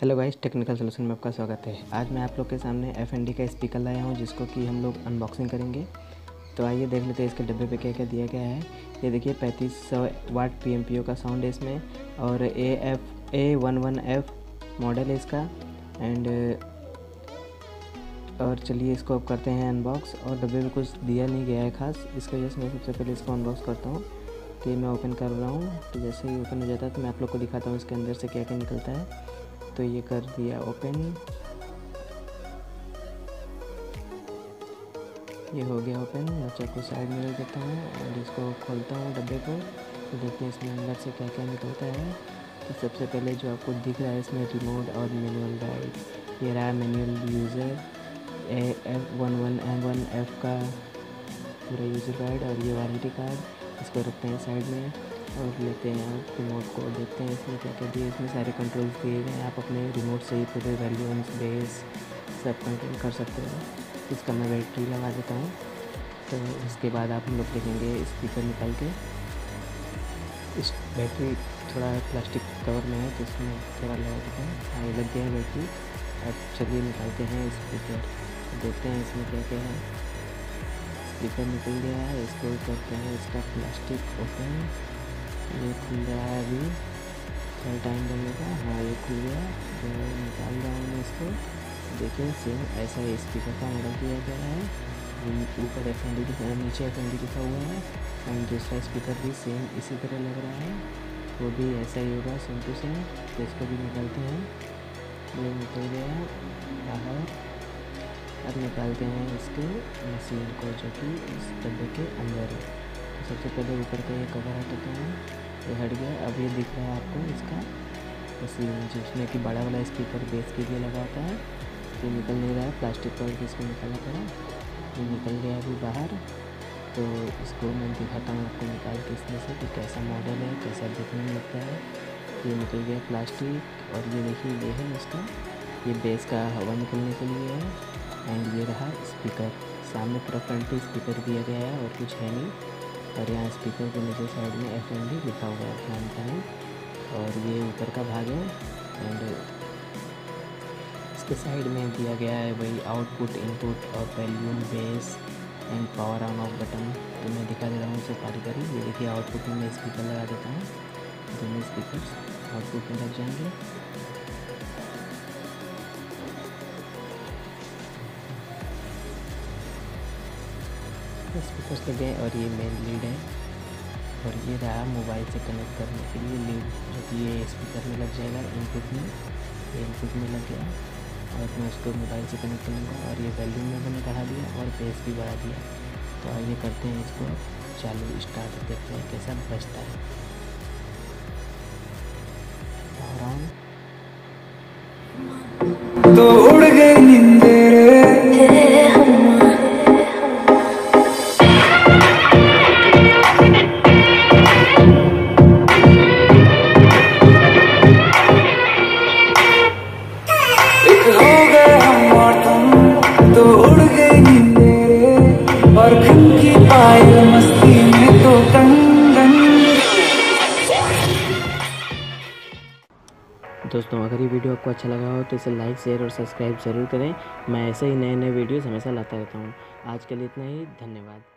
Hello guys, technical solution में आपका स्वागत है। आज मैं आप लोग के सामने F&D का स्पीकर लाया हूं, जिसको कि हम लोग अनबॉक्सिंग करेंगे। तो आइए देख लेते हैं इसके डब्बे पे क्या क्या दिया गया है। ये देखिए 3500 वाट PMPO का साउंड है इसमें, और A F A 11F model है इसका। और चलिए इसको अब करते हैं अनबॉक्स। और डब्बे में कुछ दिया नहीं गया है ख़ास, इसकी वजह से मैं सबसे पहले इसको अनबॉक्स करता हूँ। तो ये मैं ओपन कर रहा हूँ, तो जैसे ही ओपन हो जाता है तो मैं आप लोग को दिखाता हूँ इसके अंदर से क्या क्या निकलता है। तो ये कर दिया ओपन, ये हो गया ओपन। मैं चाकू साइड में रख देता हूँ और इसको खोलता हूँ डब्बे को। तो देखते हैं इसमें अंदर से क्या क्या निकलता है। तो सबसे पहले जो आपको दिख रहा है इसमें रिमोट और मैनुअल राइट, ये रहा मैनुअल यूज़र F1 1M1F का पूरा यूज़र गाइड और ये वारंटी कार्ड। इसको रखते हैं साइड में और लेते हैं रिमोट को। देखते हैं इसमें क्या क्या दिए। इसमें सारे कंट्रोल्स दिए गए हैं, आप अपने रिमोट से ही पूरे वैल्यूम्स बेस सब कंट्रोल कर सकते हो। इसका मैं बैटरी लगा देता हूँ। तो उसके बाद आप हम लोग देखेंगे स्पीकर निकाल के। इस बैटरी थोड़ा प्लास्टिक कवर में है तो इसमें थोड़ा लगा देते हैं। ये लग गया है बैटरी। अब चलिए निकालते हैं स्पीकर, देखते हैं इसमें क्या क्या है। स्पीकर निकल गया है, इसको करते हैं इसका प्लास्टिक ओपन। ये खुल रहा है, अभी थोड़ा टाइम लगेगा। हाँ, ये खुल गया, जो निकाल रहा हूँ मैं इसको। देखिए सेम ऐसा ही स्पीकर का मॉडल दिया गया है। ऊपर F&D लिखा है, नीचे F&D लिखा हुआ है। और दूसरा स्पीकर भी सेम इसी तरह लग रहा है, वो भी ऐसा ही होगा सेम टू सेम। तो इसको भी निकालते हैं, ये निकल गया है बाहर। अब निकालते हैं इसके मशीन को जो कि इस डब्बे के अंदर है। सबसे पहले ऊपर का ये कवर हटाते हैं, ये हट गया। अब ये दिख रहा है आपको इसका मशीन, जिसमें कि बड़ा वाला स्पीकर बेस के लिए लगाता है। ये निकल नहीं रहा है, प्लास्टिक पर इसमें निकाला था, ये निकल गया अभी बाहर। तो इसको मैं दिखाता हूँ आपको निकाल के इसमें से कि कैसा मॉडल है, कैसा देखने में लगता है। ये निकल गया प्लास्टिक, और ये देखिए ये है उसका, ये बेस का हवा निकलने के लिए है। एंड ये रहा स्पीकर, सामने पूरा फ्रंट पे स्पीकर दिया गया है और कुछ है नहीं। और यहाँ स्पीकर के नीचे साइड में F&D लिखा हुआ है फ्रंट टाइम, और ये ऊपर का भाग है। एंड इसके साइड में दिया गया है वही आउटपुट, इनपुट और volume, bass and power on off button. तो मैं दिखा दे रहा हूँ उसे पारी करी। ये देखिए आउटपुट में मैं स्पीकर लगा देता हूँ, दोनों स्पीकर आउटपुट में लग जाएंगे। स्पीकर्स लग गए, और ये मेन लीड है, और ये रहा मोबाइल से कनेक्ट करने के लिए लीड, जो कि ये स्पीकर में लग जाएगा। इनपुट में, इनपुट में लग गया, और मैं उसको मोबाइल से कनेक्ट करूँगा। और ये वैल्यूम में मैंने बढ़ा दिया और बेस भी बढ़ा दिया। तो आइए करते हैं इसको चालू स्टार्ट, देखते हैं कैसा बजता है। तो उड़ गई नींदें, दोस्तों अगर ये वीडियो आपको अच्छा लगा हो तो इसे लाइक, शेयर और सब्सक्राइब ज़रूर करें। मैं ऐसे ही नए नए वीडियोस हमेशा लाता रहता हूँ। आज के लिए इतना ही, धन्यवाद।